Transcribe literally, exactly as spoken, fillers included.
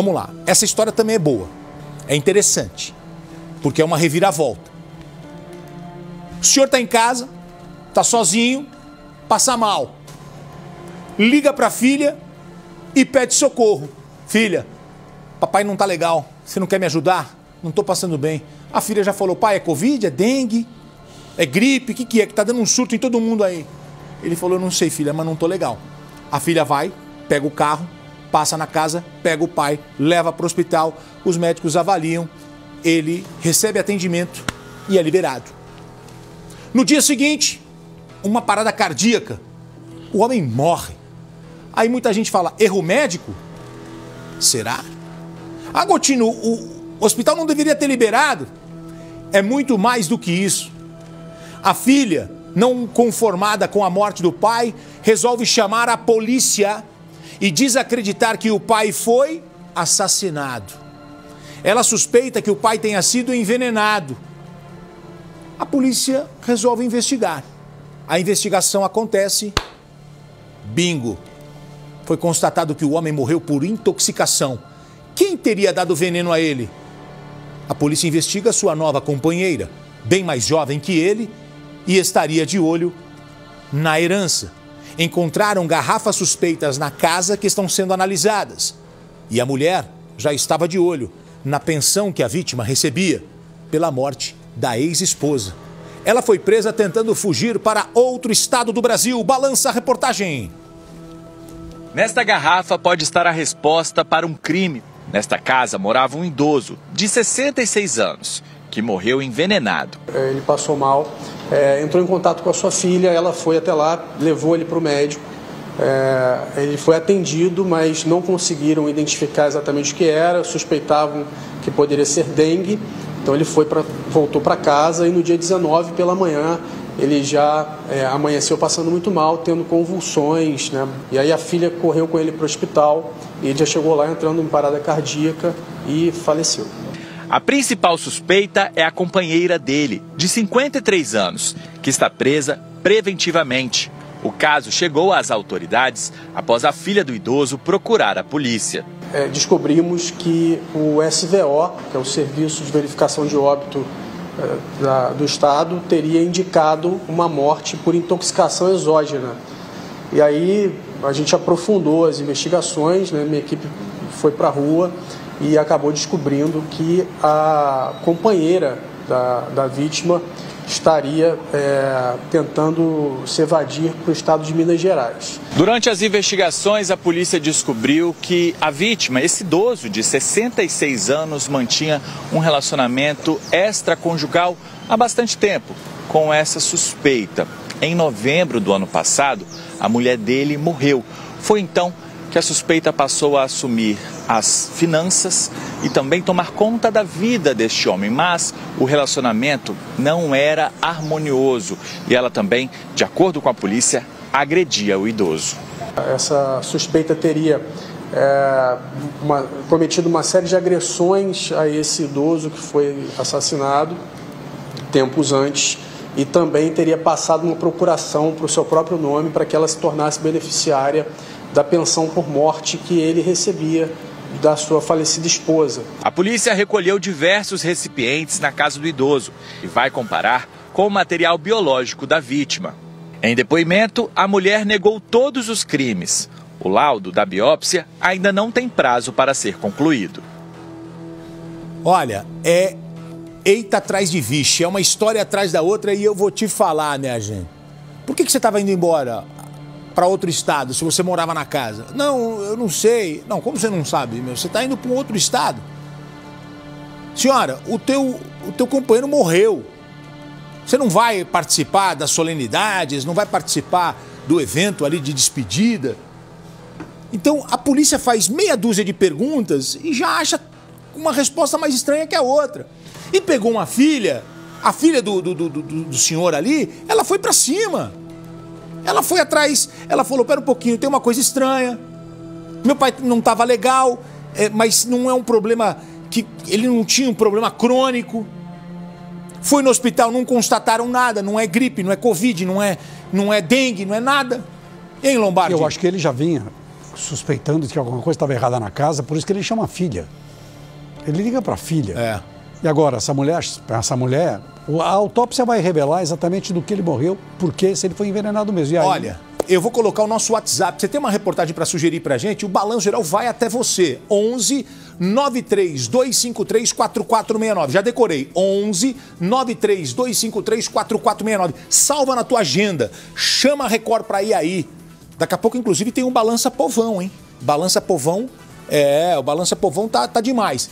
Vamos lá. Essa história também é boa. É interessante. Porque é uma reviravolta. O senhor está em casa, está sozinho, passa mal. Liga para a filha e pede socorro. Filha, papai não está legal. Você não quer me ajudar? Não estou passando bem. A filha já falou, pai, é Covid? É dengue? É gripe? O que, que é? Que está dando um surto em todo mundo aí. Ele falou, não sei, filha, mas não estou legal. A filha vai, pega o carro, passa na casa, pega o pai, leva para o hospital, os médicos avaliam, ele recebe atendimento e é liberado. No dia seguinte, uma parada cardíaca, o homem morre. Aí muita gente fala, erro médico? Será? Agotino, o hospital não deveria ter liberado? É muito mais do que isso. A filha, não conformada com a morte do pai, resolve chamar a polícia e desacreditar que o pai foi assassinado. Ela suspeita que o pai tenha sido envenenado. A polícia resolve investigar. A investigação acontece. Bingo! Foi constatado que o homem morreu por intoxicação. Quem teria dado veneno a ele? A polícia investiga sua nova companheira, bem mais jovem que ele, e estaria de olho na herança. Encontraram garrafas suspeitas na casa que estão sendo analisadas. E a mulher já estava de olho na pensão que a vítima recebia pela morte da ex-esposa. Ela foi presa tentando fugir para outro estado do Brasil. Balança a reportagem. Nesta garrafa pode estar a resposta para um crime. Nesta casa morava um idoso de sessenta e seis anos, que morreu envenenado. Ele passou mal, é, entrou em contato com a sua filha, ela foi até lá, levou ele para o médico. É, ele foi atendido, mas não conseguiram identificar exatamente o que era, suspeitavam que poderia ser dengue. Então ele foi pra, voltou para casa e no dia dezenove, pela manhã, ele já é, amanheceu passando muito mal, tendo convulsões, né? E aí a filha correu com ele para o hospital e ele já chegou lá entrando em parada cardíaca e faleceu. A principal suspeita é a companheira dele, de cinquenta e três anos, que está presa preventivamente. O caso chegou às autoridades após a filha do idoso procurar a polícia. É, descobrimos que o S V O, que é o Serviço de Verificação de Óbito é, da, do Estado, teria indicado uma morte por intoxicação exógena. E aí a gente aprofundou as investigações, né? Minha equipe foi para a rua e acabou descobrindo que a companheira da, da vítima estaria é, tentando se evadir para o estado de Minas Gerais. Durante as investigações, a polícia descobriu que a vítima, esse idoso de sessenta e seis anos, mantinha um relacionamento extraconjugal há bastante tempo com essa suspeita. Em novembro do ano passado, a mulher dele morreu. Foi então que a suspeita passou a assumir as finanças e também tomar conta da vida deste homem, mas o relacionamento não era harmonioso e ela também, de acordo com a polícia, agredia o idoso. Essa suspeita teria é, uma, cometido uma série de agressões a esse idoso que foi assassinado tempos antes e também teria passado uma procuração para o seu próprio nome para que ela se tornasse beneficiária da pensão por morte que ele recebia da sua falecida esposa. A polícia recolheu diversos recipientes na casa do idoso e vai comparar com o material biológico da vítima. Em depoimento, a mulher negou todos os crimes. O laudo da biópsia ainda não tem prazo para ser concluído. Olha, é eita atrás de vixe, é uma história atrás da outra e eu vou te falar, né, gente? Por que que você estava indo embora para outro estado, se você morava na casa? Não, eu não sei. Não, como você não sabe, meu? Você está indo para um outro estado. Senhora, o teu, o teu companheiro morreu. Você não vai participar das solenidades, não vai participar do evento ali de despedida. Então, a polícia faz meia dúzia de perguntas e já acha uma resposta mais estranha que a outra. E pegou uma filha, a filha do, do, do, do, do senhor ali, ela foi para cima. Ela foi atrás, ela falou, pera um pouquinho, tem uma coisa estranha, meu pai não estava legal, é, mas não é um problema, que ele não tinha um problema crônico. Foi no hospital, não constataram nada, não é gripe, não é Covid, não é, não é dengue, não é nada. E em Lombardi? Eu acho que ele já vinha suspeitando de que alguma coisa estava errada na casa, por isso que ele chama a filha. Ele liga para a filha. É. E agora, essa mulher, essa mulher, a autópsia vai revelar exatamente do que ele morreu, porque se ele foi envenenado mesmo. E aí... Olha, eu vou colocar o nosso WhatsApp. Você tem uma reportagem para sugerir para a gente? O Balanço Geral vai até você. onze nove três dois cinco três quatro quatro seis nove. Já decorei. onze nove três dois cinco três quatro quatro seis nove. Salva na tua agenda. Chama a Record para ir aí. Daqui a pouco, inclusive, tem um Balança Povão, hein? Balança Povão. É, o Balança Povão tá, tá demais.